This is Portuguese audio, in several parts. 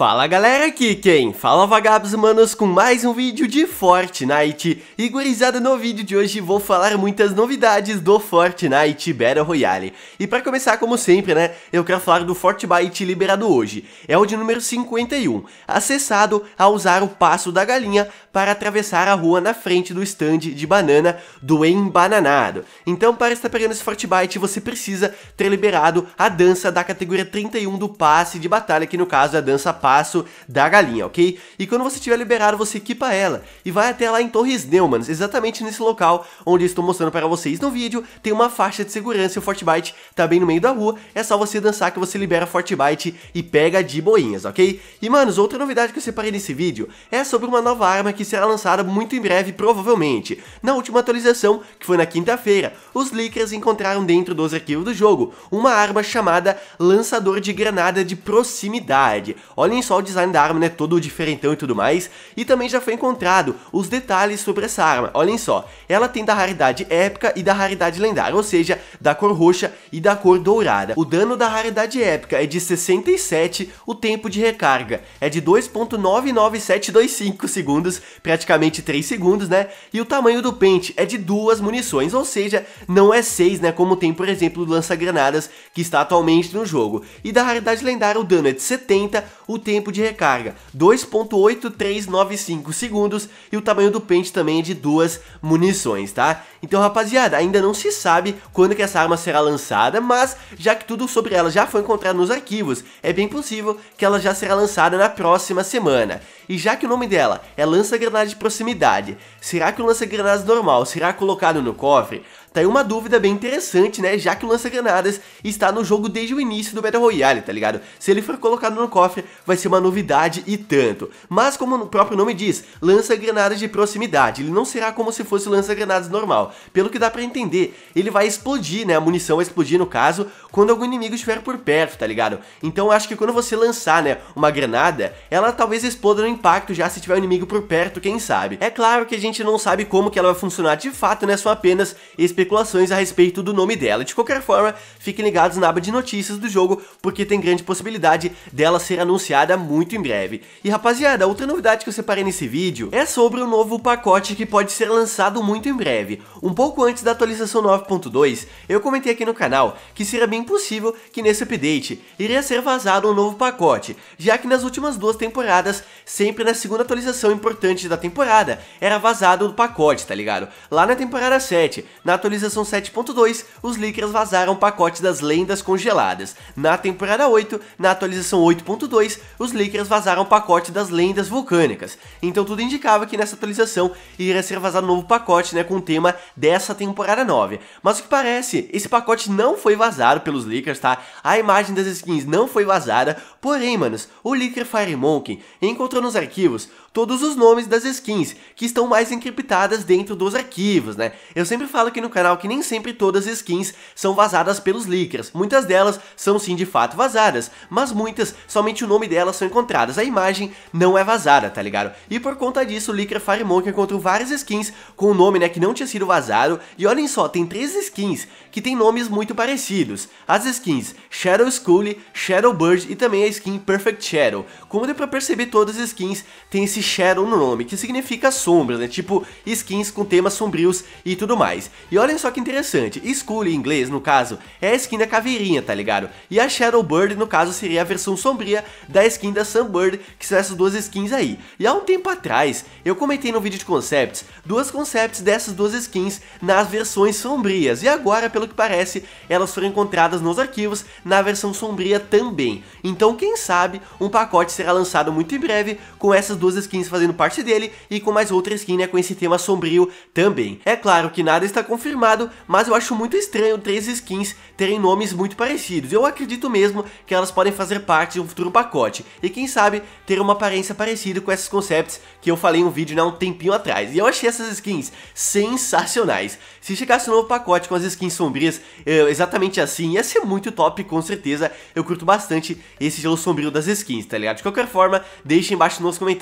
Fala galera, aqui quem fala vagabos humanos com mais um vídeo de Fortnite. E gurizada, no vídeo de hoje vou falar muitas novidades do Fortnite Battle Royale. E pra começar, como sempre, né, eu quero falar do Fortbyte liberado hoje. É o de número 51, acessado a usar o passo da galinha para atravessar a rua na frente do stand de banana do embananado. Então, para estar pegando esse Fortbyte, você precisa ter liberado a dança da categoria 31 do passe de batalha, que no caso é a dança passo da galinha, ok? E quando você tiver liberado, você equipa ela e vai até lá em Torres Neumann, exatamente nesse local onde eu estou mostrando para vocês no vídeo. Tem uma faixa de segurança e o Fortbyte tá bem no meio da rua. É só você dançar que você libera Fortbyte e pega de boinhas, ok? E manos, outra novidade que eu separei nesse vídeo é sobre uma nova arma que será lançada muito em breve, provavelmente. Na última atualização, que foi na quinta-feira, os leakers encontraram dentro dos arquivos do jogo uma arma chamada Lançador de Granada de Proximidade. Olhem só o design da arma, né, todo diferentão e tudo mais. E também já foi encontrado os detalhes sobre essa arma, olhem só. Ela tem da raridade épica e da raridade lendária, ou seja, da cor roxa e da cor dourada. O dano da raridade épica é de 67, o tempo de recarga é de 2.99725 segundos, praticamente 3 segundos, né. E o tamanho do pente é de 2 munições, ou seja, não é 6, né, como tem, por exemplo, o lança-granadas que está atualmente no jogo. E da raridade lendária o dano é de 70, o tempo de recarga 2.8395 segundos e o tamanho do pente também é de 2 munições, tá? Então, rapaziada, ainda não se sabe quando que essa arma será lançada, mas já que tudo sobre ela já foi encontrado nos arquivos, é bem possível que ela já será lançada na próxima semana. E já que o nome dela é lança-granada de proximidade, será que o lança-granadas normal será colocado no cofre? Tá aí uma dúvida bem interessante, né, já que o lança-granadas está no jogo desde o início do Battle Royale, tá ligado? Se ele for colocado no cofre, vai ser uma novidade e tanto. Mas como o próprio nome diz, lança-granadas de proximidade, ele não será como se fosse lança-granadas normal. Pelo que dá pra entender, ele vai explodir, né, a munição vai explodir, no caso, quando algum inimigo estiver por perto, tá ligado? Então eu acho que quando você lançar, né, uma granada, ela talvez exploda no impacto já se tiver um inimigo por perto, quem sabe. É claro que a gente não sabe como que ela vai funcionar de fato, né, são apenas especulações a respeito do nome dela. De qualquer forma, fiquem ligados na aba de notícias do jogo, porque tem grande possibilidade dela ser anunciada muito em breve. E rapaziada, outra novidade que eu separei nesse vídeo é sobre um novo pacote que pode ser lançado muito em breve. Um pouco antes da atualização 9.2, eu comentei aqui no canal que seria bem possível que nesse update iria ser vazado um novo pacote, já que nas últimas duas temporadas, sempre na segunda atualização importante da temporada, era vazado o pacote, tá ligado? Lá na temporada 7, na atualização 7.2, os leakers vazaram o pacote das lendas congeladas. Na temporada 8, na atualização 8.2, os leakers vazaram o pacote das lendas vulcânicas. Então tudo indicava que nessa atualização iria ser vazado um novo pacote, né, com o tema dessa temporada 9. Mas o que parece, esse pacote não foi vazado pelos leakers, tá? A imagem das skins não foi vazada, porém, manos, o leaker Firemonkey encontrou nos arquivos todos os nomes das skins que estão mais encriptadas dentro dos arquivos, né? Eu sempre falo aqui no canal que nem sempre todas as skins são vazadas pelos leakers, muitas delas são sim de fato vazadas, mas muitas somente o nome delas são encontradas, a imagem não é vazada, tá ligado? E por conta disso o leaker Firemonkey encontrou várias skins com o nome, né, que não tinha sido vazado. E olhem só, tem 3 skins que tem nomes muito parecidos, as skins Shadow Skully, Shadow Bird e também a skin Perfect Shadow. Como deu pra perceber, todas as skins têm esse Shadow no nome, que significa sombras, né? Tipo, skins com temas sombrios e tudo mais. E olhem só que interessante, Skully em inglês, no caso, é a skin da caveirinha, tá ligado? E a Shadow Bird, no caso, seria a versão sombria da skin da Sunbird, que são essas duas skins aí. E há um tempo atrás, eu comentei no vídeo de concepts, duas concepts dessas duas skins nas versões sombrias. E agora, pelo que parece, elas foram encontradas nos arquivos na versão sombria também. Então, quem sabe, um pacote será lançado muito em breve com essas duas skins fazendo parte dele e com mais outra skin, né, com esse tema sombrio também. É claro que nada está confirmado, mas eu acho muito estranho 3 skins terem nomes muito parecidos. Eu acredito mesmo que elas podem fazer parte de um futuro pacote e quem sabe ter uma aparência parecida com esses concepts que eu falei em um vídeo, né, um tempinho atrás. E eu achei essas skins sensacionais. Se chegasse um novo pacote com as skins sombrias exatamente assim, ia ser muito top, com certeza. Eu curto bastante esse gelo sombrio das skins, tá ligado? De qualquer forma, deixe embaixo nos comentários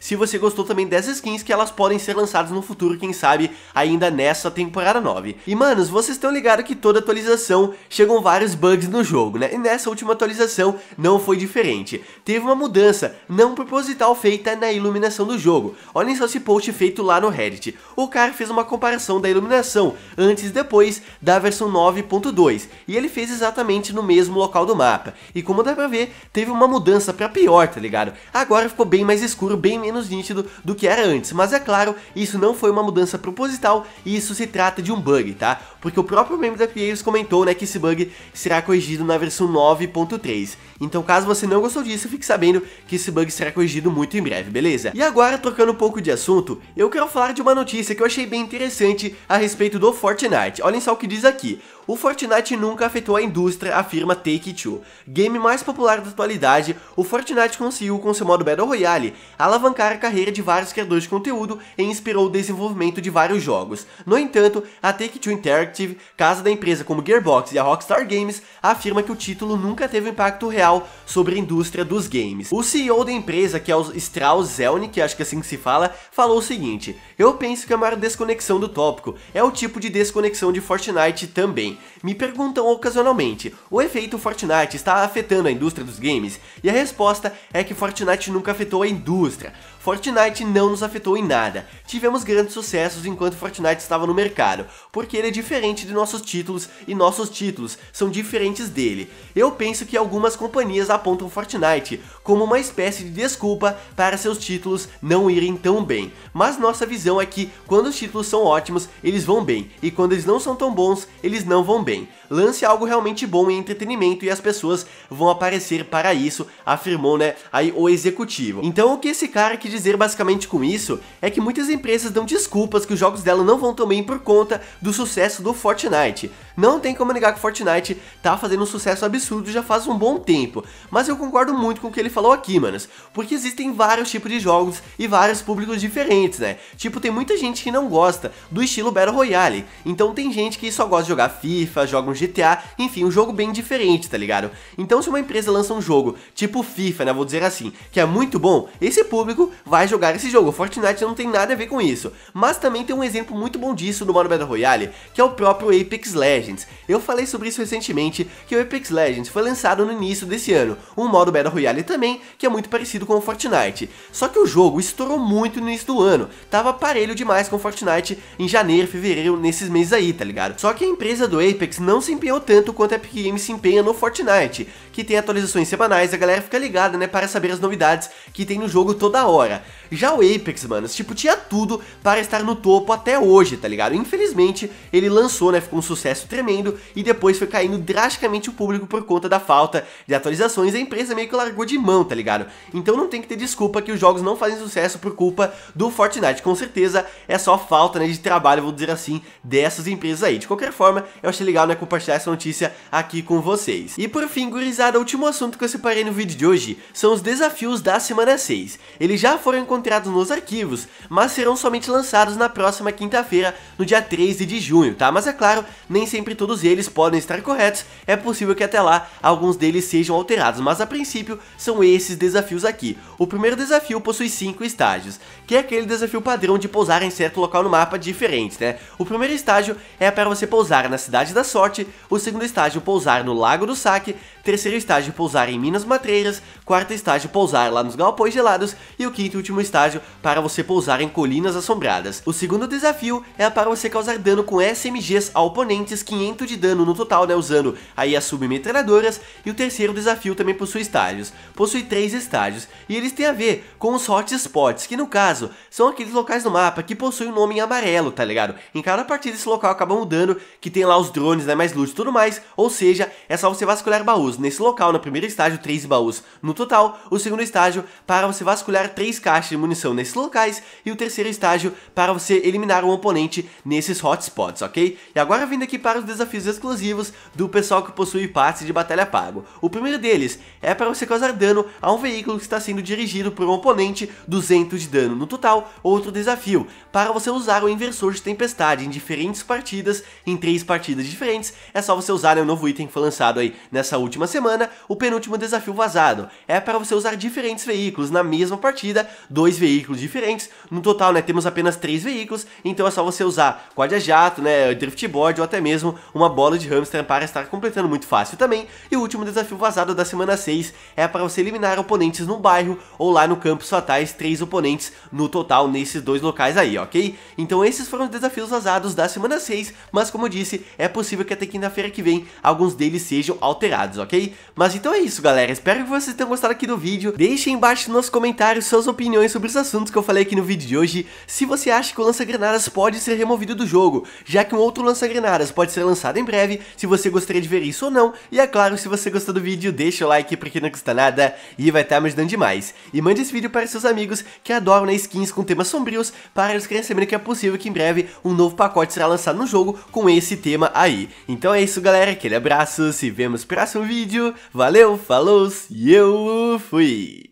se você gostou também dessas skins, que elas podem ser lançadas no futuro, quem sabe ainda nessa temporada nova. 2019. E manos, vocês estão ligados que toda atualização chegam vários bugs no jogo, né? E nessa última atualização não foi diferente. Teve uma mudança não proposital feita na iluminação do jogo. Olhem só esse post feito lá no Reddit. O cara fez uma comparação da iluminação antes e depois da versão 9.2 e ele fez exatamente no mesmo local do mapa. E como dá pra ver, teve uma mudança pra pior, tá ligado? Agora ficou bem mais escuro, bem menos nítido do que era antes, mas é claro, isso não foi uma mudança proposital e isso se trata de um bug, tá? Porque o próprio membro da Players comentou, né, que esse bug será corrigido na versão 9.3. Então caso você não gostou disso, fique sabendo que esse bug será corrigido muito em breve, beleza? E agora, trocando um pouco de assunto, eu quero falar de uma notícia que eu achei bem interessante a respeito do Fortnite. Olhem só o que diz aqui. O Fortnite nunca afetou a indústria, afirma Take-Two. Game mais popular da atualidade, o Fortnite conseguiu, com seu modo Battle Royale, alavancar a carreira de vários criadores de conteúdo e inspirou o desenvolvimento de vários jogos. No entanto, a Take-Two Interactive, casa da empresa como Gearbox e a Rockstar Games, afirma que o título nunca teve um impacto real sobre a indústria dos games. O CEO da empresa, que é o Strauss Zelnick, acho que é assim que se fala, falou o seguinte: eu penso que a maior desconexão do tópico é o tipo de desconexão de Fortnite também. Me perguntam ocasionalmente, o efeito Fortnite está afetando a indústria dos games? E a resposta é que Fortnite nunca afetou a indústria. Fortnite não nos afetou em nada. Tivemos grandes sucessos enquanto Fortnite estava no mercado, porque ele é diferente de nossos títulos e nossos títulos são diferentes dele. Eu penso que algumas companhias apontam Fortnite como uma espécie de desculpa para seus títulos não irem tão bem. Mas nossa visão é que quando os títulos são ótimos, eles vão bem, e quando eles não são tão bons, eles não vão bem. Lance algo realmente bom em entretenimento e as pessoas vão aparecer para isso, afirmou, né, aí o executivo. Então o que esse cara quer dizer basicamente com isso é que muitas empresas dão desculpas que os jogos dela não vão tão bem por conta do sucesso do Fortnite. Não tem como negar que Fortnite tá fazendo um sucesso absurdo já faz um bom tempo, mas eu concordo muito com o que ele falou aqui, manos, porque existem vários tipos de jogos e vários públicos diferentes, né? Tipo, tem muita gente que não gosta do estilo Battle Royale, então tem gente que só gosta de jogar FIFA, joga um GTA, enfim, um jogo bem diferente, tá ligado? Então se uma empresa lança um jogo tipo FIFA, né, vou dizer assim, que é muito bom, esse público vai jogar esse jogo. Fortnite não tem nada a ver com isso, mas também tem um exemplo muito bom disso no modo Battle Royale, que é o próprio Apex Legends. Eu falei sobre isso recentemente, que o Apex Legends foi lançado no início desse ano, um modo Battle Royale também, que é muito parecido com o Fortnite, só que o jogo estourou muito no início do ano, tava parelho demais com o Fortnite em janeiro, fevereiro, nesses meses aí, tá ligado? Só que a empresa do Apex não se empenhou tanto quanto a Epic Games se empenha no Fortnite, que tem atualizações semanais, a galera fica ligada, né, para saber as novidades que tem no jogo toda hora. Já o Apex, mano, tipo, tinha tudo para estar no topo até hoje, tá ligado? Infelizmente, ele lançou, né, ficou um sucesso tremendo e depois foi caindo drasticamente o público por conta da falta de atualizações, a empresa meio que largou de mão, tá ligado? Então não tem que ter desculpa que os jogos não fazem sucesso por culpa do Fortnite, com certeza é só falta, né, de trabalho, vou dizer assim, dessas empresas aí. De qualquer forma, eu achei legal, né, compartilhar essa notícia aqui com vocês. E por fim, gurizada, o último assunto que eu separei no vídeo de hoje são os desafios da semana 6. Eles já foram encontrados nos arquivos, mas serão somente lançados na próxima quinta-feira, no dia 13 de junho, tá? Mas é claro, nem sempre todos eles podem estar corretos, é possível que até lá alguns deles sejam alterados, mas a princípio são esses desafios aqui. O primeiro desafio possui 5 estágios, que é aquele desafio padrão de pousar em certo local no mapa diferente, né? O primeiro estágio é para você pousar na Cidade da Sorte, o segundo estágio pousar no Lago do Saque, terceiro estágio pousar em Minas Matreiras, quarto estágio pousar lá nos Galpões Gelados e o quinto e último estágio para você pousar em Colinas Assombradas. O segundo desafio é para você causar dano com SMGs a oponentes, 500 de dano no total, né, usando aí as submetralhadoras, e o terceiro desafio também possui estágios, possui 3 estágios, e eles têm a ver com os hotspots, que no caso são aqueles locais no mapa que possuem um nome em amarelo, tá ligado? Em cada partida esse local acaba mudando, que tem lá os drones, né, mais loot e tudo mais, ou seja, é só você vasculhar baús. Nesse local, no primeiro estágio, 3 baús no total, o segundo estágio para você vasculhar 3 caixas de munição nesses locais e o terceiro estágio para você eliminar um oponente nesses hotspots, ok? E agora vindo aqui para os desafios exclusivos do pessoal que possui passe de batalha pago. O primeiro deles é para você causar dano a um veículo que está sendo dirigido por um oponente, 200 de dano no total. Outro desafio, para você usar o inversor de tempestade em diferentes partidas, em 3 partidas diferentes, é só você usar, né, um novo item que foi lançado aí nessa última última semana, o penúltimo desafio vazado. É para você usar diferentes veículos na mesma partida, 2 veículos diferentes. No total, né, temos apenas 3 veículos, então é só você usar guarda-jato, né, driftboard ou até mesmo uma bola de hamster para estar completando muito fácil também. E o último desafio vazado da semana 6 é para você eliminar oponentes no bairro ou lá no Campus Fatais, 3 oponentes no total nesses 2 locais aí, ok? Então esses foram os desafios vazados da semana 6, mas como eu disse, é possível que até quinta-feira que vem alguns deles sejam alterados, ok? Mas então é isso, galera, espero que vocês tenham gostado aqui do vídeo. Deixem embaixo nos comentários suas opiniões sobre os assuntos que eu falei aqui no vídeo de hoje. Se você acha que o lança-granadas pode ser removido do jogo, já que um outro lança-granadas pode ser lançado em breve, se você gostaria de ver isso ou não. E é claro, se você gostou do vídeo, deixa o like porque não custa nada e vai estar me ajudando demais. E mande esse vídeo para seus amigos que adoram, né, skins com temas sombrios, para eles querem saber que é possível que em breve um novo pacote será lançado no jogo com esse tema aí. Então é isso, galera, aquele abraço, se vemos no próximo vídeo, valeu, falou e eu fui!